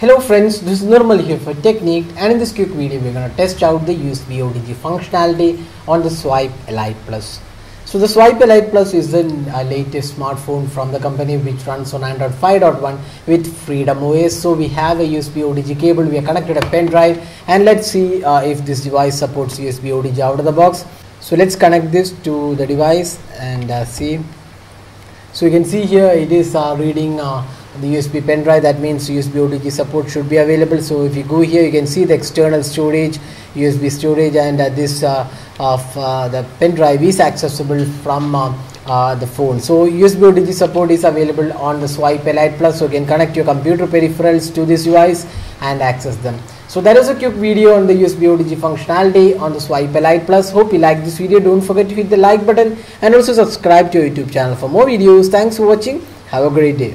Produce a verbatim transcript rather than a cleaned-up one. Hello friends, this is Nirmal here for Techniqued, and in this quick video we're going to test out the U S B O T G functionality on the Swipe Elite Plus. So the Swipe Elite Plus is the uh, latest smartphone from the company which runs on Android five point one with Freedom O S. So we have a U S B O T G cable, we have connected a pen drive, and let's see uh, if this device supports U S B O T G out of the box. So let's connect this to the device and uh, see. So you can see here it is uh, reading uh, the U S B pen drive. That means U S B O T G support should be available. So if you go here, you can see the external storage, U S B storage, and uh, this uh, of uh, the pen drive is accessible from uh, uh, the phone. So U S B O T G support is available on the Swipe Elite Plus. So you can connect your computer peripherals to this device and access them. So that is a quick video on the U S B O T G functionality on the Swipe Elite Plus. Hope you like this video. Don't forget to hit the like button and also subscribe to our YouTube channel for more videos. Thanks for watching. Have a great day.